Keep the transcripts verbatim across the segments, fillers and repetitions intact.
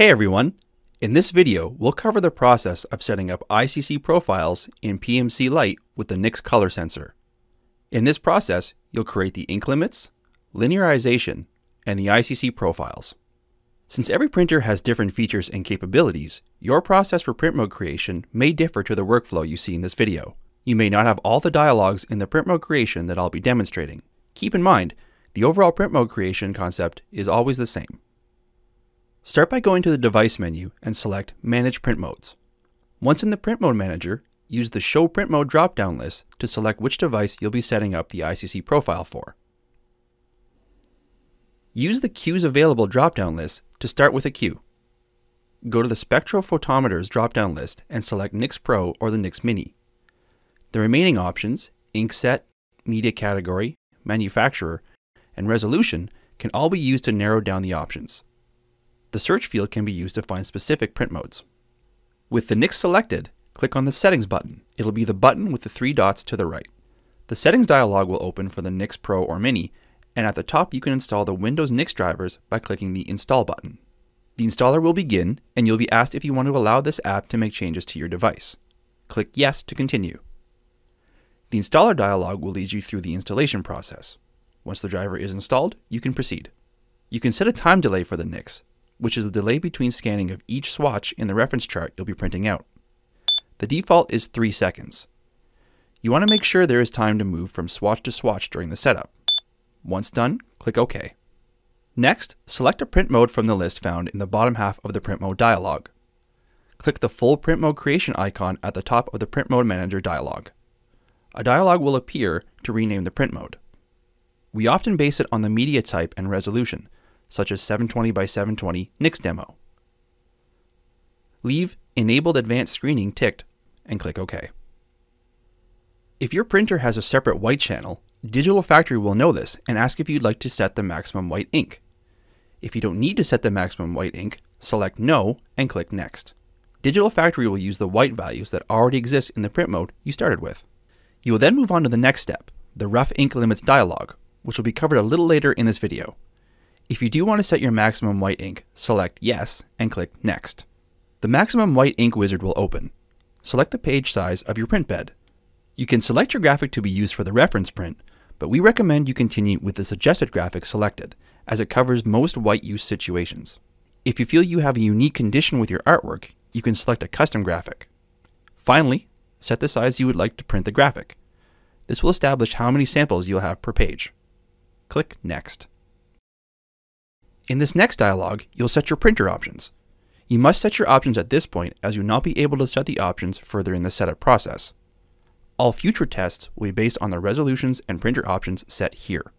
Hey everyone! In this video, we'll cover the process of setting up I C C profiles in P M C Lite with the Nix color sensor. In this process, you'll create the ink limits, linearization, and the I C C profiles. Since every printer has different features and capabilities, your process for print mode creation may differ to the workflow you see in this video. You may not have all the dialogues in the print mode creation that I'll be demonstrating. Keep in mind, the overall print mode creation concept is always the same. Start by going to the Device menu and select Manage Print Modes. Once in the Print Mode Manager, use the Show Print Mode drop-down list to select which device you'll be setting up the I C C profile for. Use the Cues Available drop-down list to start with a cue. Go to the Spectrophotometers drop-down list and select Nix Pro or the Nix Mini. The remaining options, Ink Set, Media Category, Manufacturer, and Resolution can all be used to narrow down the options. The search field can be used to find specific print modes. With the Nix selected, click on the Settings button. It'll be the button with the three dots to the right. The Settings dialog will open for the Nix Pro or Mini, and at the top you can install the Windows Nix drivers by clicking the Install button. The installer will begin, and you'll be asked if you want to allow this app to make changes to your device. Click Yes to continue. The Installer dialog will lead you through the installation process. Once the driver is installed, you can proceed. You can set a time delay for the Nix, which is the delay between scanning of each swatch in the reference chart you'll be printing out. The default is three seconds. You want to make sure there is time to move from swatch to swatch during the setup. Once done, click OK. Next, select a print mode from the list found in the bottom half of the print mode dialog. Click the full print mode creation icon at the top of the print mode manager dialog. A dialog will appear to rename the print mode. We often base it on the media type and resolution, such as seven twenty by seven twenty Nix Demo. Leave Enabled Advanced Screening ticked and click OK. If your printer has a separate white channel, Digital Factory will know this and ask if you'd like to set the maximum white ink. If you don't need to set the maximum white ink, select No and click Next. Digital Factory will use the white values that already exist in the print mode you started with. You will then move on to the next step, the Rough Ink Limits dialog, which will be covered a little later in this video. If you do want to set your maximum white ink, select Yes and click Next. The maximum white ink wizard will open. Select the page size of your print bed. You can select your graphic to be used for the reference print, but we recommend you continue with the suggested graphic selected, as it covers most white use situations. If you feel you have a unique condition with your artwork, you can select a custom graphic. Finally, set the size you would like to print the graphic. This will establish how many samples you'll have per page. Click Next. In this next dialog, you'll set your printer options. You must set your options at this point, as you'll not be able to set the options further in the setup process. All future tests will be based on the resolutions and printer options set here.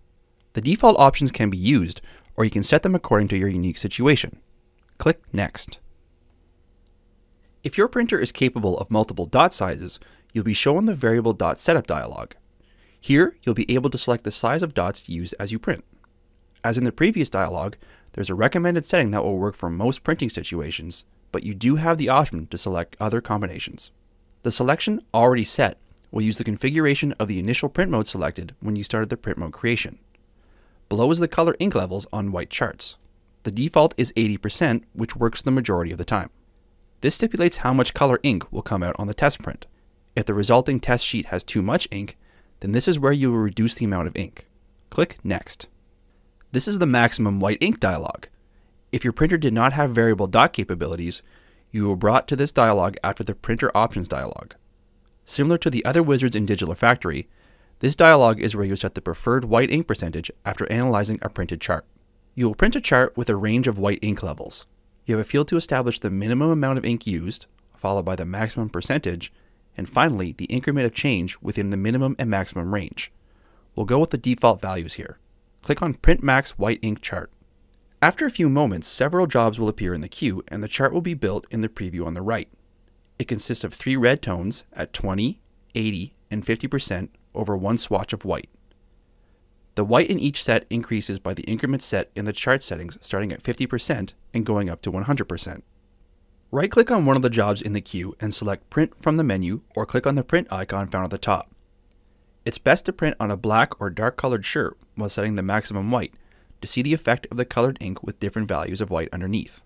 The default options can be used, or you can set them according to your unique situation. Click Next. If your printer is capable of multiple dot sizes, you'll be shown the Variable Dot Setup dialog. Here, you'll be able to select the size of dots to use as you print. As in the previous dialog, there's a recommended setting that will work for most printing situations, but you do have the option to select other combinations. The selection Already Set will use the configuration of the initial print mode selected when you started the print mode creation. Below is the color ink levels on white charts. The default is eighty percent, which works the majority of the time. This stipulates how much color ink will come out on the test print. If the resulting test sheet has too much ink, then this is where you will reduce the amount of ink. Click Next. This is the Maximum White Ink dialog. If your printer did not have variable dot capabilities, you were brought to this dialog after the Printer Options dialog. Similar to the other wizards in Digital Factory, this dialog is where you set the preferred white ink percentage after analyzing a printed chart. You will print a chart with a range of white ink levels. You have a field to establish the minimum amount of ink used, followed by the maximum percentage, and finally the increment of change within the minimum and maximum range. We'll go with the default values here. Click on Print Max White Ink Chart. After a few moments, several jobs will appear in the queue, and the chart will be built in the preview on the right. It consists of three red tones at twenty, eighty, and fifty percent over one swatch of white. The white in each set increases by the increment set in the chart settings, starting at fifty percent and going up to one hundred percent. Right-click on one of the jobs in the queue and select Print from the menu, or click on the print icon found at the top. It's best to print on a black or dark colored shirt while setting the maximum white to see the effect of the colored ink with different values of white underneath.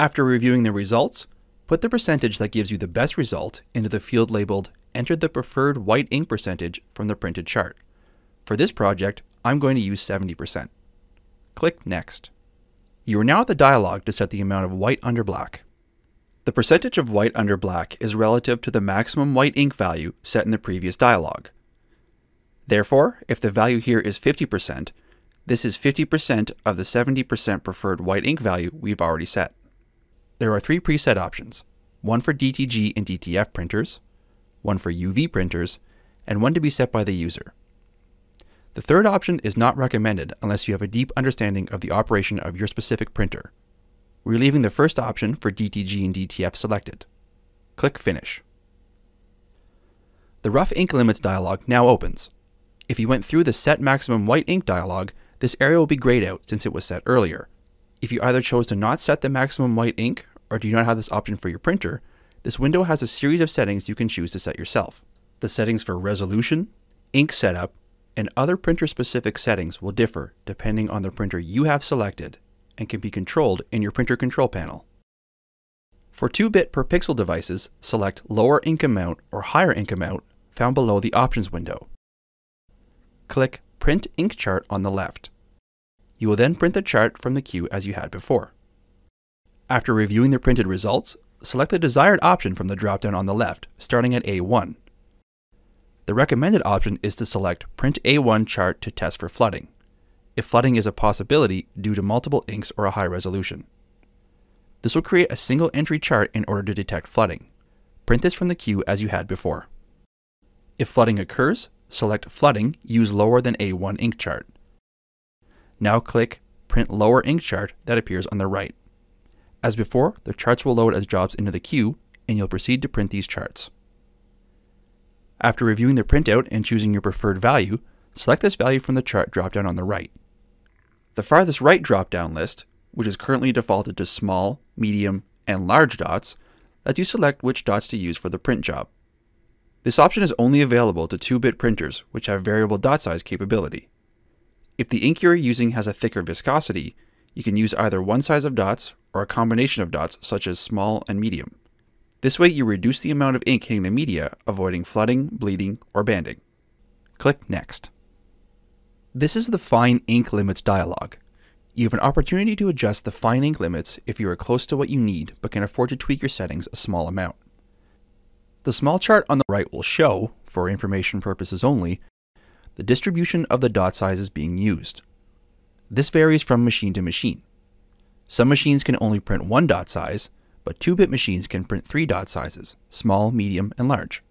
After reviewing the results, put the percentage that gives you the best result into the field labeled "Enter the preferred white ink percentage" from the printed chart. For this project, I'm going to use seventy percent. Click Next. You are now at the dialog to set the amount of white under black. The percentage of white under black is relative to the maximum white ink value set in the previous dialog. Therefore, if the value here is fifty percent, this is fifty percent of the seventy percent preferred white ink value we've already set. There are three preset options, one for D T G and D T F printers, one for U V printers, and one to be set by the user. The third option is not recommended unless you have a deep understanding of the operation of your specific printer. We're leaving the first option for D T G and D T F selected. Click Finish. The Rough Ink Limits dialog now opens. If you went through the Set Maximum White Ink dialog, this area will be grayed out since it was set earlier. If you either chose to not set the maximum white ink or do not have this option for your printer, this window has a series of settings you can choose to set yourself. The settings for resolution, ink setup, and other printer-specific settings will differ depending on the printer you have selected and can be controlled in your printer control panel. For two bit per pixel devices, select lower ink amount or higher ink amount found below the options window. Click Print Ink Chart on the left. You will then print the chart from the queue as you had before. After reviewing the printed results, select the desired option from the drop-down on the left, starting at A one. The recommended option is to select Print A one Chart to test for flooding, if flooding is a possibility due to multiple inks or a high resolution. This will create a single entry chart in order to detect flooding. Print this from the queue as you had before. If flooding occurs, select Flooding, use lower than A one ink chart. Now click Print Lower Ink Chart that appears on the right. As before, the charts will load as jobs into the queue, and you'll proceed to print these charts. After reviewing the printout and choosing your preferred value, select this value from the chart dropdown on the right. The farthest right dropdown list, which is currently defaulted to small, medium, and large dots, lets you select which dots to use for the print job. This option is only available to two bit printers, which have variable dot size capability. If the ink you are using has a thicker viscosity, you can use either one size of dots or a combination of dots such as small and medium. This way you reduce the amount of ink hitting the media, avoiding flooding, bleeding, or banding. Click Next. This is the Fine Ink Limits dialog. You have an opportunity to adjust the fine ink limits if you are close to what you need but can afford to tweak your settings a small amount. The small chart on the right will show, for information purposes only, the distribution of the dot sizes being used. This varies from machine to machine. Some machines can only print one dot size, but two bit machines can print three dot sizes, small, medium, and large.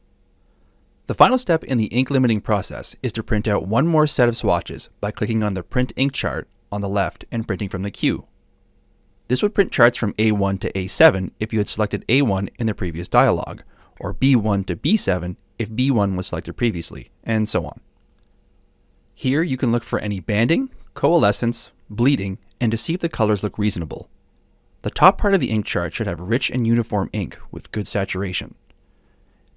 The final step in the ink limiting process is to print out one more set of swatches by clicking on the Print Ink Chart on the left and printing from the queue. This would print charts from A one to A seven if you had selected A one in the previous dialog, or B one to B seven if B one was selected previously, and so on. Here you can look for any banding, coalescence, bleeding, and to see if the colors look reasonable. The top part of the ink chart should have rich and uniform ink with good saturation.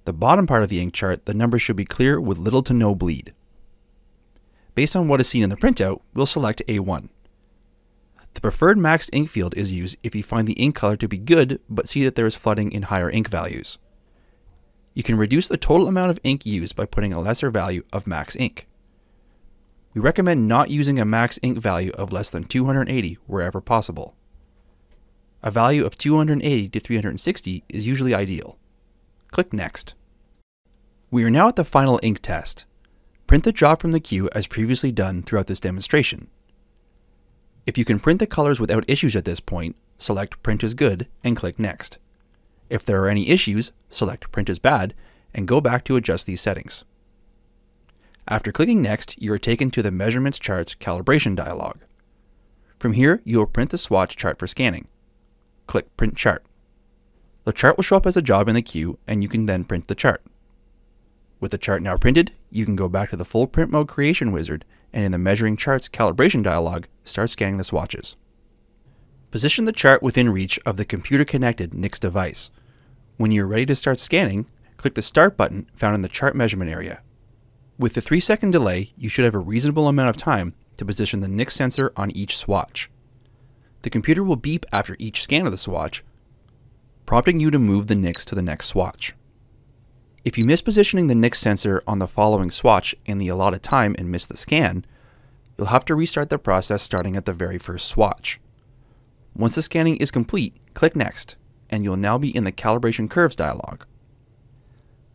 The bottom part of the ink chart, the numbers should be clear with little to no bleed. Based on what is seen in the printout, we'll select A one. The preferred max ink field is used if you find the ink color to be good but see that there is flooding in higher ink values. You can reduce the total amount of ink used by putting a lesser value of max ink. We recommend not using a max ink value of less than two hundred eighty wherever possible. A value of two hundred eighty to three hundred sixty is usually ideal. Click Next. We are now at the final ink test. Print the job from the queue as previously done throughout this demonstration. If you can print the colors without issues at this point, select Print as Good and click Next. If there are any issues, select Print as Bad and go back to adjust these settings. After clicking Next, you are taken to the Measurements Charts Calibration dialog. From here, you will print the swatch chart for scanning. Click Print Chart. The chart will show up as a job in the queue, and you can then print the chart. With the chart now printed, you can go back to the Full Print Mode Creation Wizard, and in the Measuring Charts Calibration dialog, start scanning the swatches. Position the chart within reach of the computer-connected Nix device. When you are ready to start scanning, click the Start button found in the chart measurement area. With the three second delay, you should have a reasonable amount of time to position the Nix sensor on each swatch. The computer will beep after each scan of the swatch, prompting you to move the Nix to the next swatch. If you miss positioning the Nix sensor on the following swatch in the allotted time and miss the scan, you'll have to restart the process starting at the very first swatch. Once the scanning is complete, click Next, and you'll now be in the Calibration Curves dialog.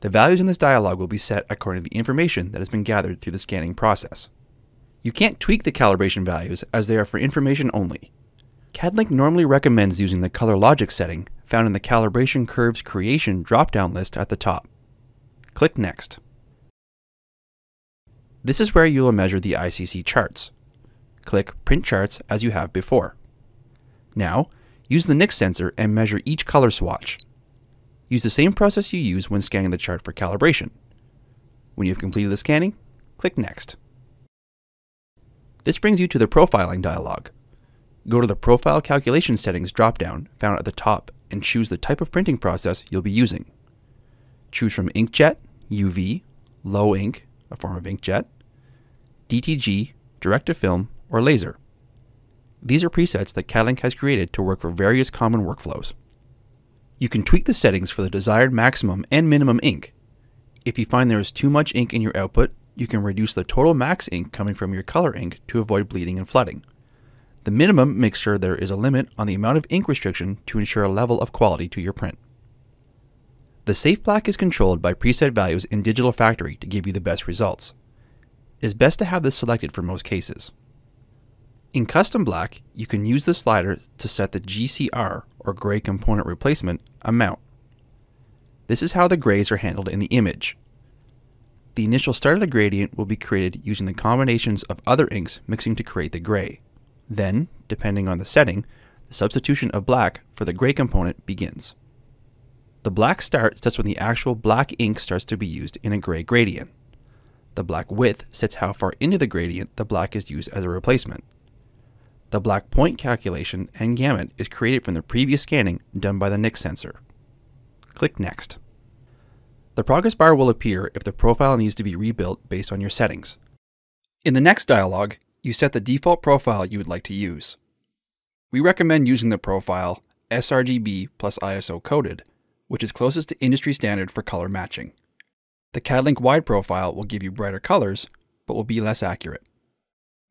The values in this dialog will be set according to the information that has been gathered through the scanning process. You can't tweak the calibration values as they are for information only. CadLink normally recommends using the Color Logic setting found in the Calibration Curves Creation drop-down list at the top. Click Next. This is where you will measure the I C C charts. Click Print Charts as you have before. Now, use the Nix sensor and measure each color swatch. Use the same process you use when scanning the chart for calibration. When you have completed the scanning, click Next. This brings you to the Profiling dialog. Go to the Profile Calculation Settings drop-down found at the top and choose the type of printing process you'll be using. Choose from Inkjet, U V, Low Ink, a form of inkjet, D T G, direct-to-film, or laser. These are presets that CadLink has created to work for various common workflows. You can tweak the settings for the desired maximum and minimum ink. If you find there is too much ink in your output, you can reduce the total max ink coming from your color ink to avoid bleeding and flooding. The minimum makes sure there is a limit on the amount of ink restriction to ensure a level of quality to your print. The Safe Black is controlled by preset values in Digital Factory to give you the best results. It is best to have this selected for most cases. In Custom Black, you can use the slider to set the G C R, or Gray Component Replacement, amount. This is how the grays are handled in the image. The initial start of the gradient will be created using the combinations of other inks mixing to create the gray. Then, depending on the setting, the substitution of black for the gray component begins. The black start sets when the actual black ink starts to be used in a gray gradient. The black width sets how far into the gradient the black is used as a replacement. The black point calculation and gamut is created from the previous scanning done by the Nix sensor. Click Next. The progress bar will appear if the profile needs to be rebuilt based on your settings. In the next dialog, you set the default profile you would like to use. We recommend using the profile sRGB plus I S O coded, which is closest to industry standard for color matching. The CadLink wide profile will give you brighter colors, but will be less accurate.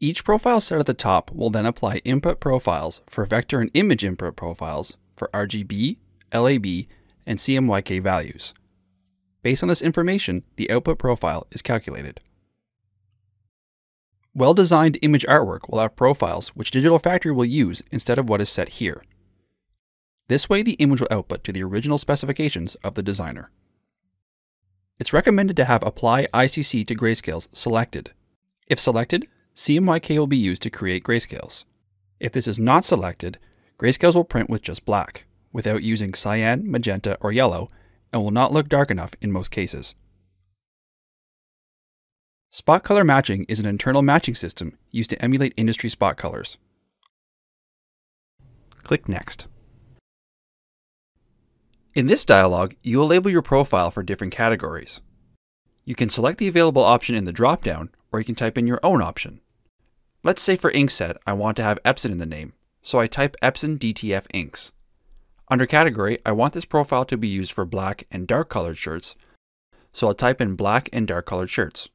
Each profile set at the top will then apply input profiles for vector and image input profiles for R G B, L A B, and C M Y K values. Based on this information, the output profile is calculated. Well-designed image artwork will have profiles which Digital Factory will use instead of what is set here. This way the image will output to the original specifications of the designer. It's recommended to have Apply I C C to Grayscales selected. If selected, C M Y K will be used to create grayscales. If this is not selected, grayscales will print with just black, without using cyan, magenta, or yellow, and will not look dark enough in most cases. Spot color matching is an internal matching system used to emulate industry spot colors. Click Next. In this dialog, you will label your profile for different categories. You can select the available option in the drop-down, or you can type in your own option. Let's say for ink set, I want to have Epson in the name, so I type Epson D T F inks. Under category, I want this profile to be used for black and dark colored shirts, so I'll type in black and dark colored shirts.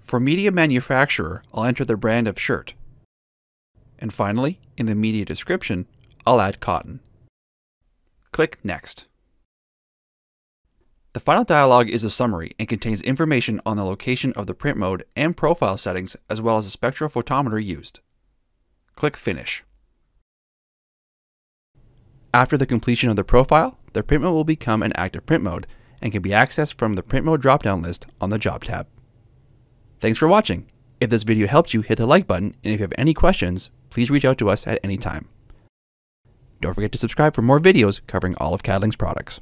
For media manufacturer, I'll enter the brand of shirt. And finally, in the media description, I'll add cotton. Click Next. The final dialog is a summary and contains information on the location of the print mode and profile settings, as well as the spectral photometer used. Click Finish. After the completion of the profile, the print mode will become an active print mode and can be accessed from the print mode drop-down list on the job tab. Thanks for watching. If this video helped you, hit the like button, and if you have any questions, please reach out to us at any time. Don't forget to subscribe for more videos covering all of CadLink's products.